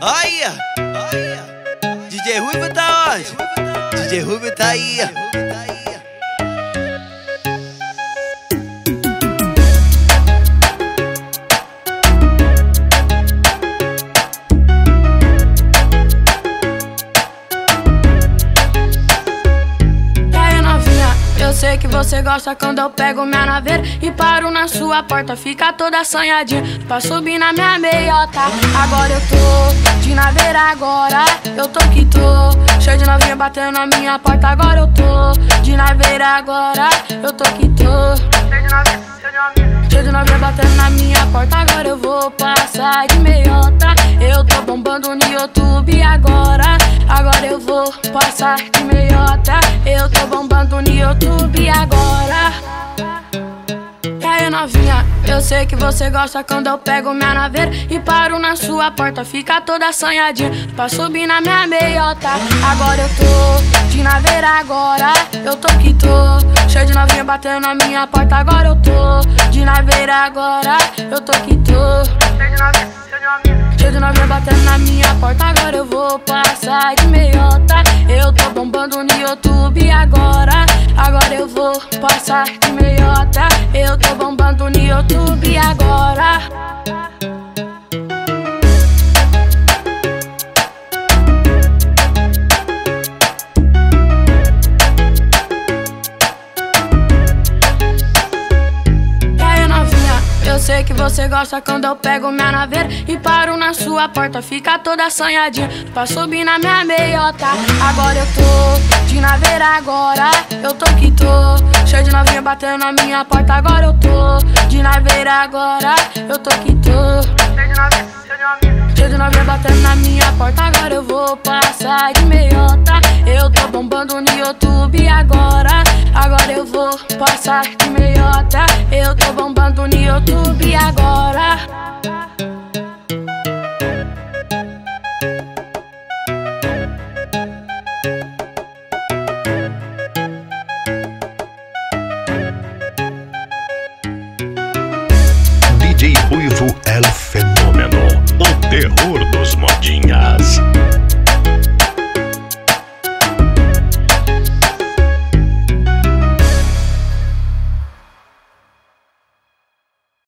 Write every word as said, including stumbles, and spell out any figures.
Aí, aí, D J Rhuivo tá hoje. D J Rhuivo tá aí. Eu sei que você gosta quando eu pego minha naveira e paro na sua porta, fica toda assanhadinha pra subir na minha meiota. Agora eu tô de naveira, agora eu tô que tô cheio de novinha batendo na minha porta. Agora eu tô de naveira, agora eu tô que tô cheio de novinha, cheio de novinha, cheio de novinha batendo na minha porta. Agora eu vou passar de meiota. Eu tô bombando no YouTube agora. Agora eu vou passar de meiota. Eu tô bombando no YouTube agora. E aí, novinha, eu sei que você gosta quando eu pego minha naveira e paro na sua porta, fica toda assanhadinha pra subir na minha meiota. Agora eu tô de naveira, agora eu tô que tô cheio de novinha batendo na minha porta. Agora eu tô de naveira, agora eu tô que tô cheio de novinha, cheio de novinha, cheio de novinha batendo na minha porta. Agora eu vou passar de meiota. Eu tô bombando no YouTube agora. Agora eu vou passar de meiota. Eu tô bombando no YouTube agora. Eu sei que você gosta quando eu pego minha naveira e paro na sua porta, fica toda assanhadinha pra subir na minha meiota. Agora eu tô de naveira, agora eu tô que tô cheio de novinha batendo na minha porta. Agora eu tô de naveira, agora eu tô que tô cheio de novinha, cheio de novinha, cheio de novinha batendo na minha porta. Agora eu vou passar de meiota. Eu tô bombando no YouTube agora. Agora eu vou passar de meiota. Eu tô bombando no YouTube agora. D J Rhuivo é o fenômeno, o terror dos modinhas.